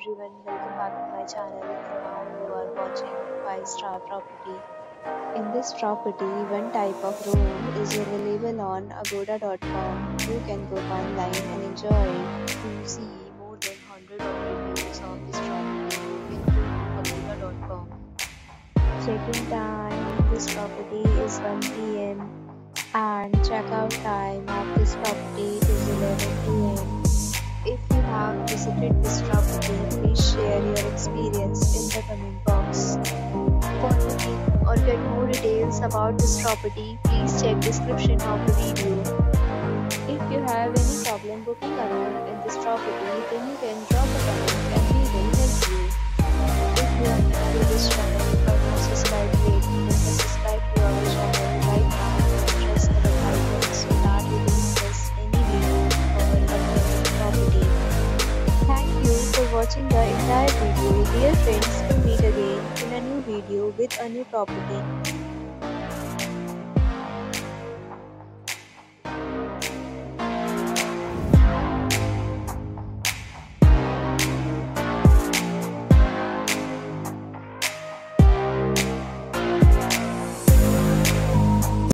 everyone, welcome back to my channel. Now you are watching 5-star property. In this property, one type of room is available on agoda.com. You can go online and enjoy it. To see more than 100 of reviews of this property, you can go to agoda.com. Check-in time, this property is 1 PM and check-out time of this property is 11 PM. If you have visited this property, please share your experience in the comment box. For booking or get more details about this property, please check description of the video. If you have any problem booking a room in this property, then you can drop a comment and we will help you. If you are new to this channel or not subscribed yet, then subscribe to our channel right now and press the bell icon so that you will miss any video or upcoming property. Thank you for watching the entire video. Dear friends, we'll meet again in a new video with a new property.